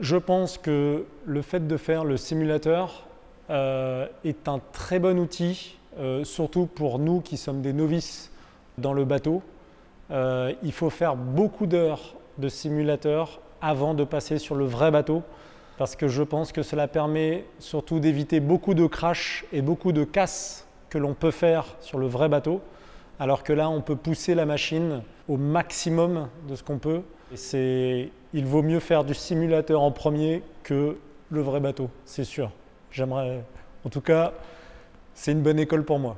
Je pense que le fait de faire le simulateur est un très bon outil, surtout pour nous qui sommes des novices dans le bateau. Il faut faire beaucoup d'heures de simulateur avant de passer sur le vrai bateau, parce que je pense que cela permet surtout d'éviter beaucoup de crashs et beaucoup de casses que l'on peut faire sur le vrai bateau, alors que là on peut pousser la machine au maximum de ce qu'on peut. Il vaut mieux faire du simulateur en premier que le vrai bateau, c'est sûr. En tout cas, c'est une bonne école pour moi.